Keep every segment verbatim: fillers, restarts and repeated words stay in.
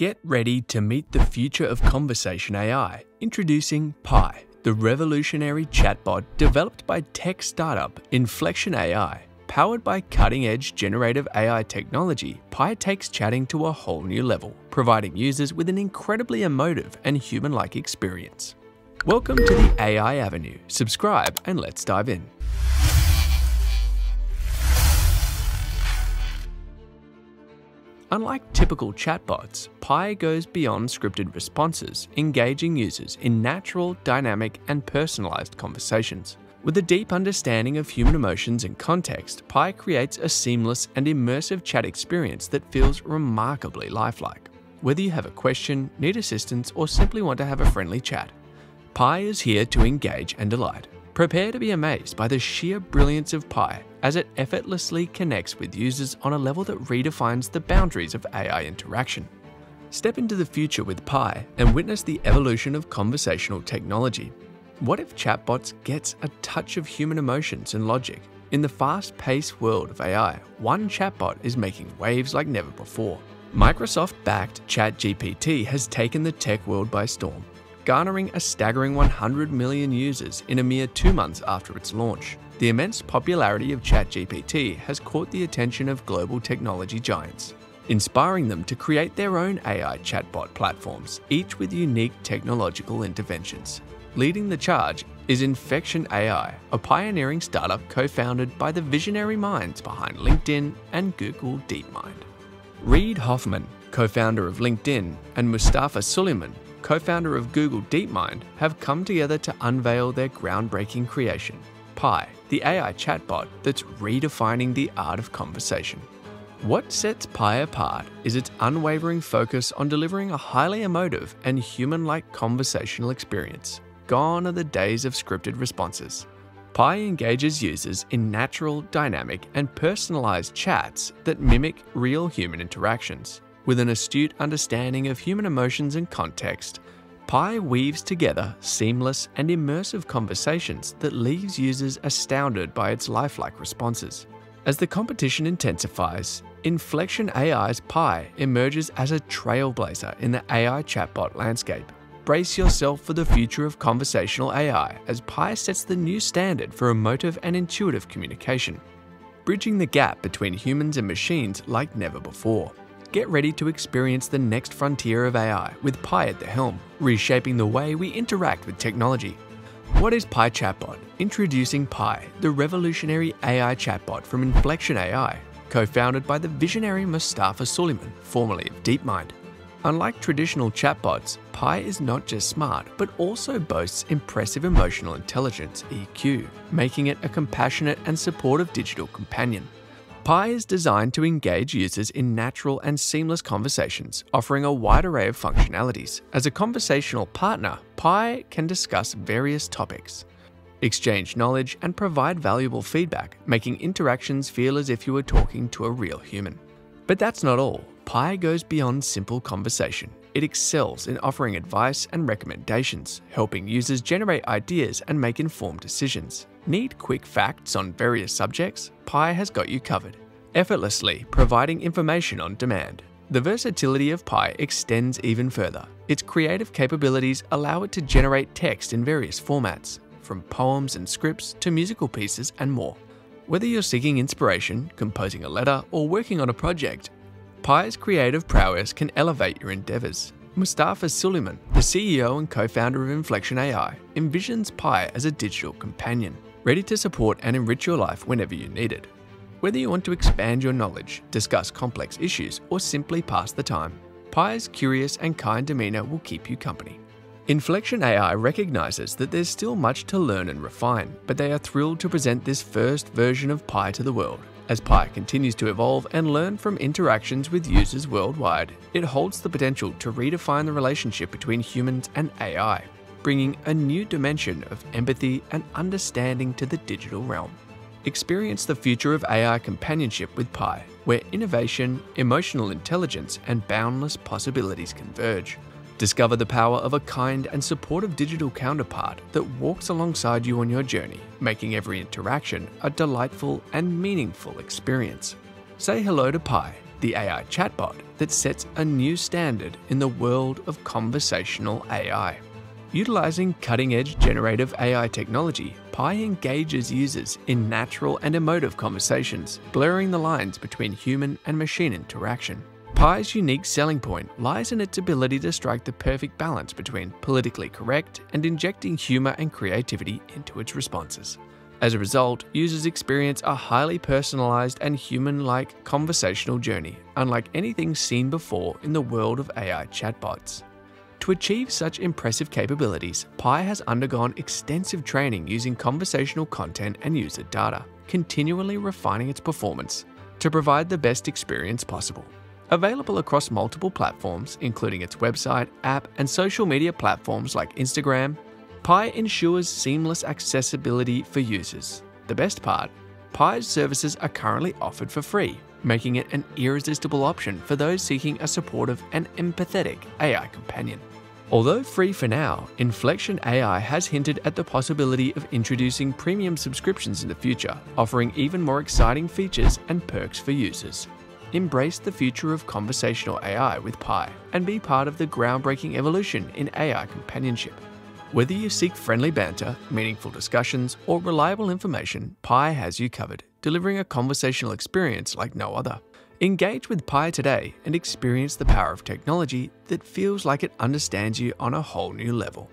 Get ready to meet the future of conversation A I. Introducing Pi, the revolutionary chatbot developed by tech startup Inflection A I. Powered by cutting-edge generative A I technology, Pi takes chatting to a whole new level, providing users with an incredibly emotive and human-like experience. Welcome to the A I Avenue. Subscribe and let's dive in. Unlike typical chatbots, Pi goes beyond scripted responses, engaging users in natural, dynamic, and personalized conversations. With a deep understanding of human emotions and context, Pi creates a seamless and immersive chat experience that feels remarkably lifelike. Whether you have a question, need assistance, or simply want to have a friendly chat, Pi is here to engage and delight. Prepare to be amazed by the sheer brilliance of Pi, as it effortlessly connects with users on a level that redefines the boundaries of A I interaction. Step into the future with Pi and witness the evolution of conversational technology. What if chatbots gets a touch of human emotions and logic? In the fast-paced world of A I, one chatbot is making waves like never before. Microsoft-backed ChatGPT has taken the tech world by storm, garnering a staggering one hundred million users in a mere two months after its launch. The immense popularity of ChatGPT has caught the attention of global technology giants, inspiring them to create their own A I chatbot platforms, each with unique technological interventions. Leading the charge is Inflection A I, a pioneering startup co-founded by the visionary minds behind LinkedIn and Google DeepMind. Reid Hoffman, co-founder of LinkedIn, and Mustafa Suleiman, co-founder of Google DeepMind, have come together to unveil their groundbreaking creation, Pi, the A I chatbot that's redefining the art of conversation. What sets Pi apart is its unwavering focus on delivering a highly emotive and human-like conversational experience. Gone are the days of scripted responses. Pi engages users in natural, dynamic, and personalized chats that mimic real human interactions. With an astute understanding of human emotions and context, Pi weaves together seamless and immersive conversations that leaves users astounded by its lifelike responses. As the competition intensifies, Inflection A I's Pi emerges as a trailblazer in the A I chatbot landscape. Brace yourself for the future of conversational A I as Pi sets the new standard for emotive and intuitive communication, bridging the gap between humans and machines like never before. Get ready to experience the next frontier of A I with Pi at the helm, reshaping the way we interact with technology. What is Pi Chatbot? Introducing Pi, the revolutionary A I chatbot from Inflection A I, co-founded by the visionary Mustafa Suleiman, formerly of DeepMind. Unlike traditional chatbots, Pi is not just smart, but also boasts impressive emotional intelligence, E Q, making it a compassionate and supportive digital companion. Pi is designed to engage users in natural and seamless conversations, offering a wide array of functionalities. As a conversational partner, Pi can discuss various topics, exchange knowledge, and provide valuable feedback, making interactions feel as if you were talking to a real human. But that's not all. Pi goes beyond simple conversation. It excels in offering advice and recommendations, helping users generate ideas and make informed decisions. Need quick facts on various subjects? Pi has got you covered, effortlessly providing information on demand. The versatility of Pi extends even further. Its creative capabilities allow it to generate text in various formats, from poems and scripts to musical pieces and more. Whether you're seeking inspiration, composing a letter, or working on a project, Pi's creative prowess can elevate your endeavors. Mustafa Suleiman, the C E O and co-founder of Inflection A I, envisions Pi as a digital companion, ready to support and enrich your life whenever you need it. Whether you want to expand your knowledge, discuss complex issues, or simply pass the time, Pi's curious and kind demeanor will keep you company. Inflection A I recognizes that there's still much to learn and refine, but they are thrilled to present this first version of Pi to the world. As Pi continues to evolve and learn from interactions with users worldwide, it holds the potential to redefine the relationship between humans and A I, bringing a new dimension of empathy and understanding to the digital realm. Experience the future of A I companionship with Pi, where innovation, emotional intelligence, and boundless possibilities converge. Discover the power of a kind and supportive digital counterpart that walks alongside you on your journey, making every interaction a delightful and meaningful experience. Say hello to Pi, the A I chatbot that sets a new standard in the world of conversational A I. Utilizing cutting-edge generative A I technology, Pi engages users in natural and emotive conversations, blurring the lines between human and machine interaction. Pi's unique selling point lies in its ability to strike the perfect balance between politically correct and injecting humor and creativity into its responses. As a result, users experience a highly personalized and human-like conversational journey, unlike anything seen before in the world of A I chatbots. To achieve such impressive capabilities, Pi has undergone extensive training using conversational content and user data, continually refining its performance to provide the best experience possible. Available across multiple platforms, including its website, app, and social media platforms like Instagram, Pi ensures seamless accessibility for users. The best part, Pi's services are currently offered for free, making it an irresistible option for those seeking a supportive and empathetic A I companion. Although free for now, Inflection A I has hinted at the possibility of introducing premium subscriptions in the future, offering even more exciting features and perks for users. Embrace the future of conversational A I with Pi and be part of the groundbreaking evolution in A I companionship. Whether you seek friendly banter, meaningful discussions, or reliable information, Pi has you covered, delivering a conversational experience like no other. Engage with Pi today and experience the power of technology that feels like it understands you on a whole new level.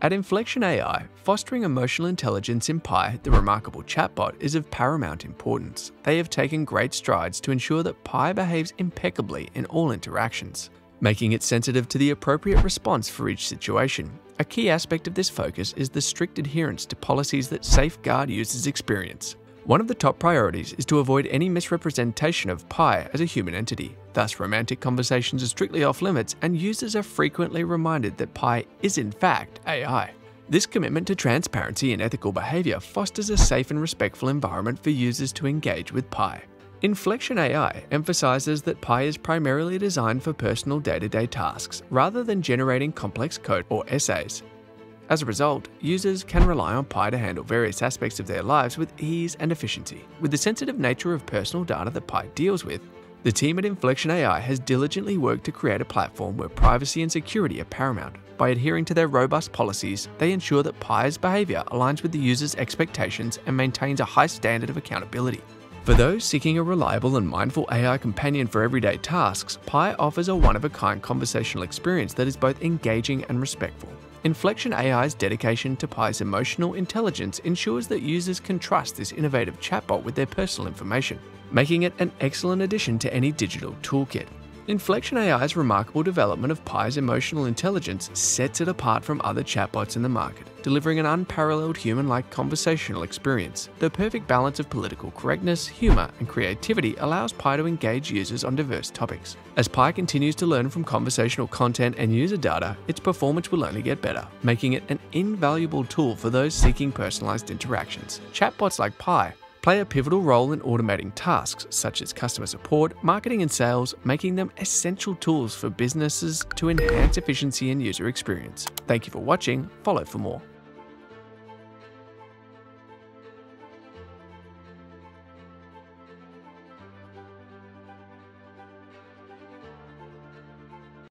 At Inflection A I, fostering emotional intelligence in Pi, the remarkable chatbot, is of paramount importance. They have taken great strides to ensure that Pi behaves impeccably in all interactions, making it sensitive to the appropriate response for each situation. A key aspect of this focus is the strict adherence to policies that safeguard users' experience. One of the top priorities is to avoid any misrepresentation of Pi as a human entity. Thus, romantic conversations are strictly off limits, and users are frequently reminded that Pi is in fact A I. This commitment to transparency and ethical behavior fosters a safe and respectful environment for users to engage with Pi. Inflection A I emphasizes that Pi is primarily designed for personal day-to-day tasks, rather than generating complex code or essays. As a result, users can rely on Pi to handle various aspects of their lives with ease and efficiency. With the sensitive nature of personal data that Pi deals with, the team at Inflection A I has diligently worked to create a platform where privacy and security are paramount. By adhering to their robust policies, they ensure that Pi's behavior aligns with the user's expectations and maintains a high standard of accountability. For those seeking a reliable and mindful A I companion for everyday tasks, Pi offers a one-of-a-kind conversational experience that is both engaging and respectful. Inflection A I's dedication to Pi's emotional intelligence ensures that users can trust this innovative chatbot with their personal information, making it an excellent addition to any digital toolkit. Inflection A I's remarkable development of Pi's emotional intelligence sets it apart from other chatbots in the market, delivering an unparalleled human-like conversational experience. The perfect balance of political correctness, humor, and creativity allows Pi to engage users on diverse topics. As Pi continues to learn from conversational content and user data, its performance will only get better, making it an invaluable tool for those seeking personalized interactions. Chatbots like Pi play a pivotal role in automating tasks such as customer support, marketing and sales, making them essential tools for businesses to enhance efficiency and user experience. Thank you for watching. Follow for more.